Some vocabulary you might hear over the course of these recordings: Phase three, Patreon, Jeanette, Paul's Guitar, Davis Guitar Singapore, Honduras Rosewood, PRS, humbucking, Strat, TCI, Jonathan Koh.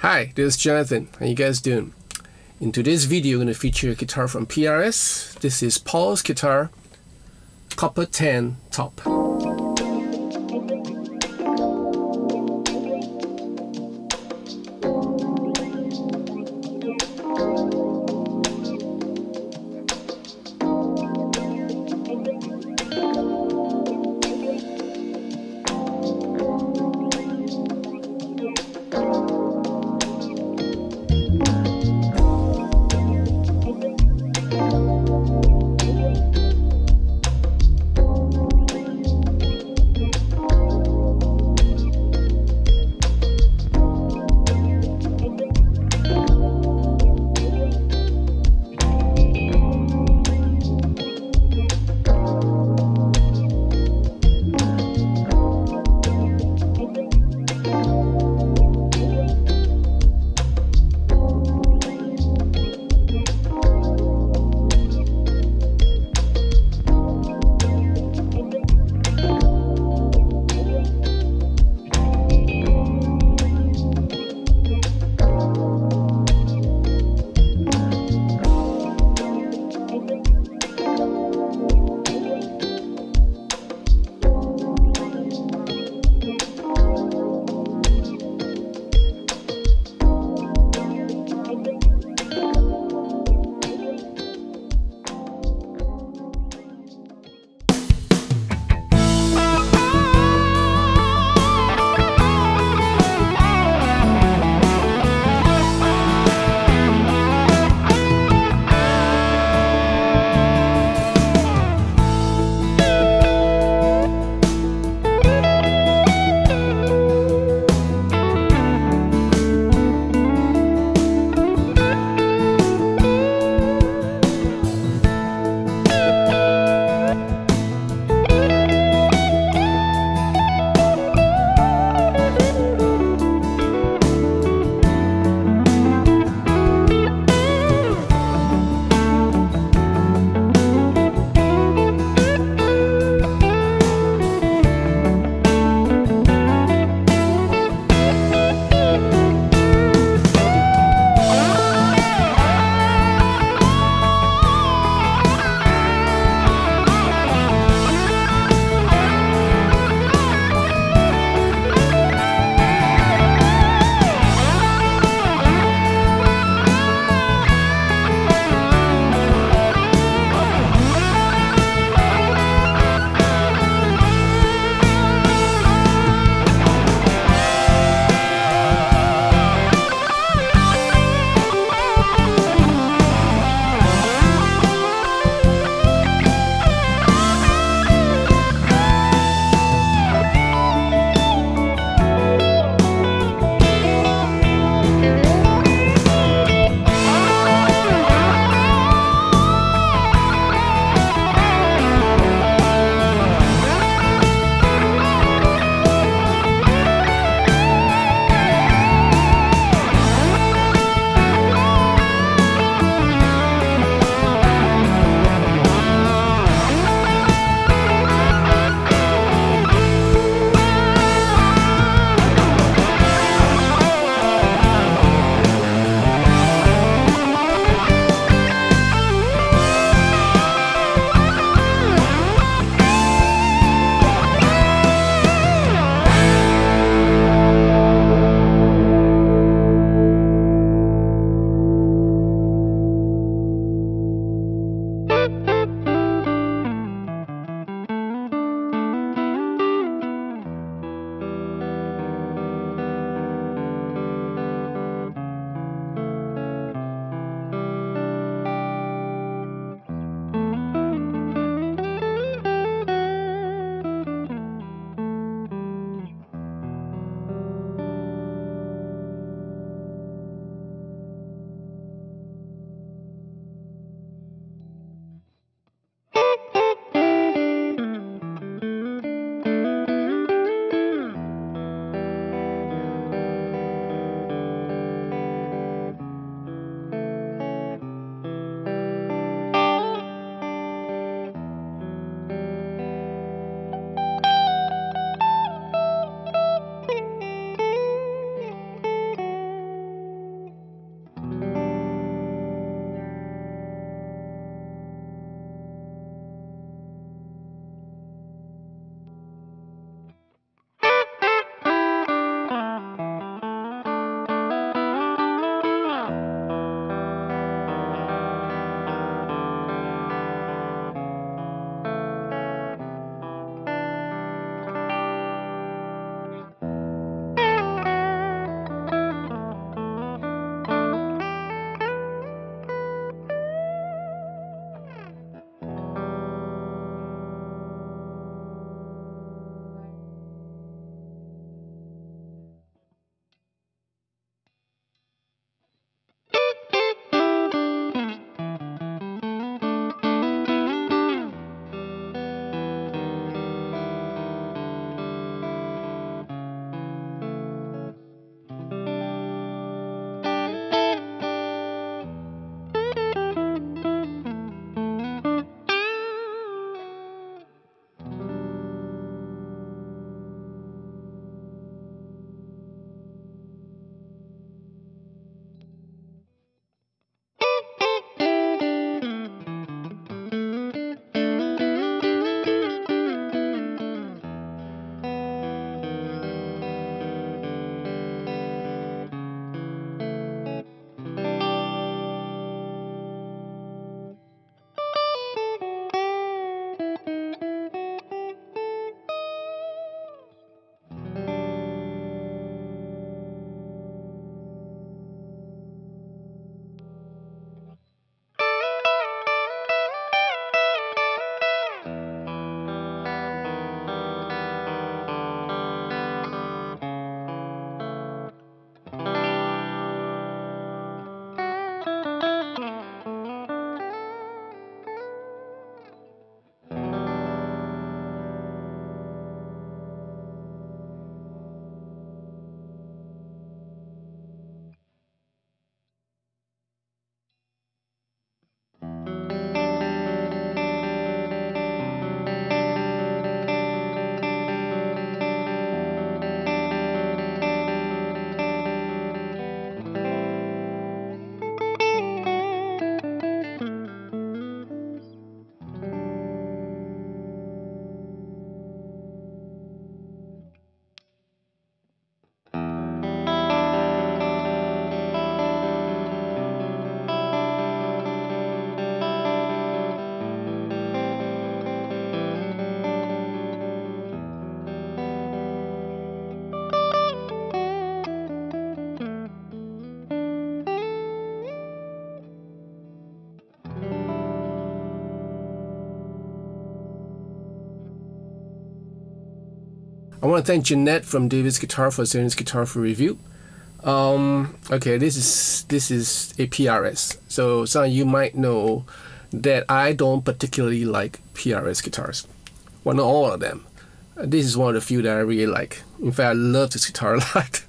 Hi, this is Jonathan. How you guys doing? In today's video, we're going to feature a guitar from PRS. This is Paul's Guitar, Copper 10 Top. I want to thank Jeanette from Davis Guitar for sending this guitar for review. Okay, this is a PRS. So some of you might know that I don't particularly like PRS guitars. Well, not all of them. This is one of the few that I really like. In fact, I love this guitar a lot.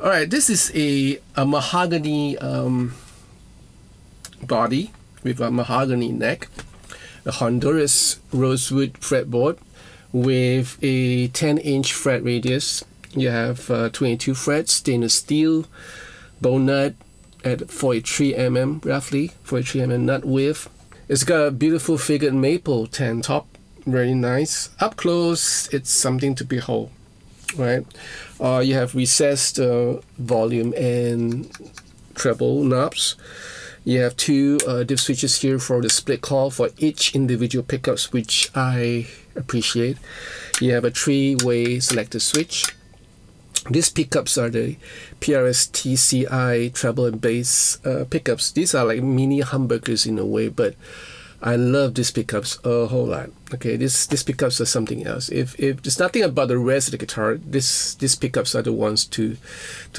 All right, this is a mahogany body with a mahogany neck, a Honduras Rosewood fretboard with a 10-inch fret radius. You have 22 frets, stainless steel, bow nut at 43 mm roughly, 43 mm nut width. It's got a beautiful figured maple tan top, very nice. Up close, it's something to behold, right? You have recessed volume and treble knobs. You have two diff switches here for the split call for each individual pickups, which I appreciate. You have a three-way selector switch. These pickups are the PRS TCI treble and bass pickups. These are like mini humbuckers in a way, but I love these pickups a whole lot. Okay, these pickups are something else. If there's nothing about the rest of the guitar, these pickups are the ones to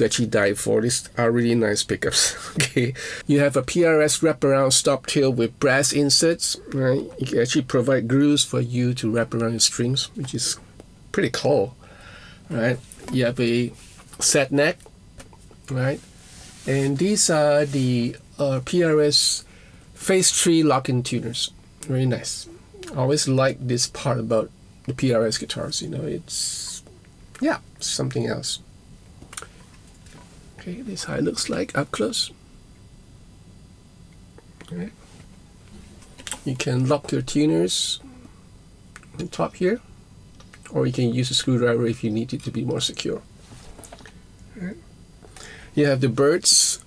actually die for. These are really nice pickups. Okay, you have a PRS wraparound stop tail with brass inserts. Right, you can actually provide grooves for you to wrap around your strings, which is pretty cool. Right, you have a set neck, right, and these are the PRS Phase 3 lock-in tuners. Very nice. I always like this part about the PRS guitars. You know, it's yeah, something else. Okay, this is how it looks like up close. Okay. You can lock your tuners on the top here, or you can use a screwdriver if you need it to be more secure. Right. You have the birds,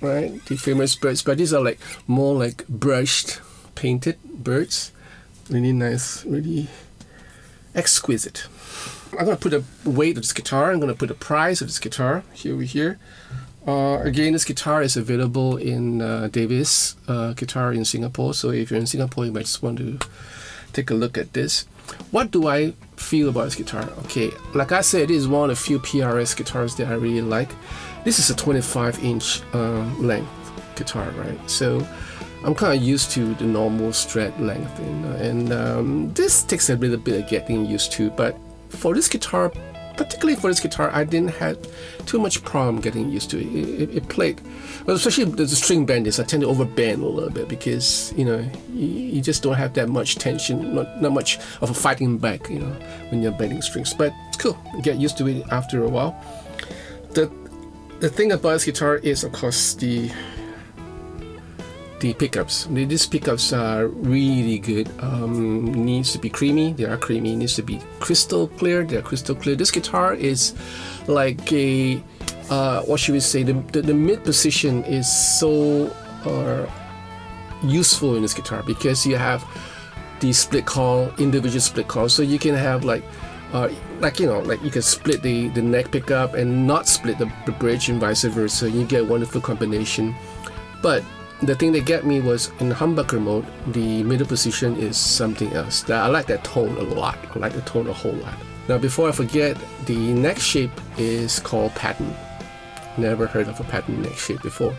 right? The famous birds, but these are like more like brushed, painted birds. Really nice, really exquisite. I'm gonna put a weight of this guitar. I'm gonna put a price of this guitar here. Again, this guitar is available in Davis Guitar in Singapore. So if you're in Singapore, you might just want to take a look at this. What do I feel about this guitar? Okay, like I said, it is one of the few PRS guitars that I really like. This is a 25-inch length guitar, right? So I'm kind of used to the normal Strat length, and this takes a little bit of getting used to. But for this guitar, particularly for this guitar, I didn't have too much problem getting used to it. It played, well, especially the string benders. I tend to overbend a little bit because, you know, you just don't have that much tension, not much of a fighting back, you know, when you're bending strings. But it's cool. You get used to it after a while. The thing about this guitar is, of course, the pickups. These pickups are really good. Needs to be creamy. They are creamy. Needs to be crystal clear. They are crystal clear. This guitar is like a what should we say? The mid position is so useful in this guitar because you have the split call, individual split call. So you can have like you can split the neck pickup and not split the bridge and vice versa. You get a wonderful combination, but the thing that got me was in humbucker mode, the middle position is something else. I like that tone a lot. I like the tone a whole lot. Now, before I forget, the neck shape is called pattern. Never heard of a pattern neck shape before.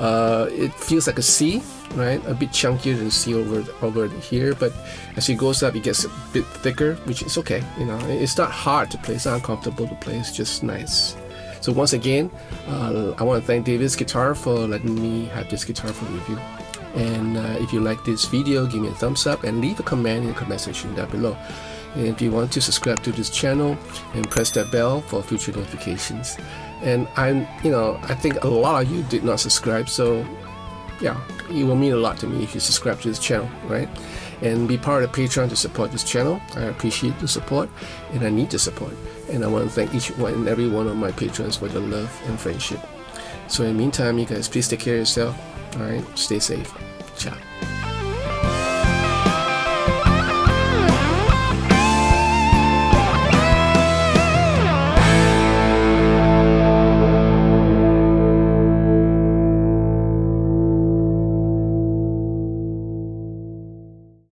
It feels like a C, right? A bit chunkier than C over here, but as it goes up, it gets a bit thicker, which is okay. You know, it's not hard to play. It's not uncomfortable to play. It's just nice. So once again, I want to thank Davis Guitar for letting me have this guitar for review. And if you like this video, give me a thumbs up and leave a comment in the comment section down below. And if you want to, subscribe to this channel and press that bell for future notifications. And I think a lot of you did not subscribe, so yeah, it will mean a lot to me if you subscribe to this channel, right? And be part of Patreon to support this channel. I appreciate the support, and I need the support. And I want to thank each one and every one of my patrons for their love and friendship. So in the meantime, you guys, please take care of yourself. All right, stay safe. Ciao.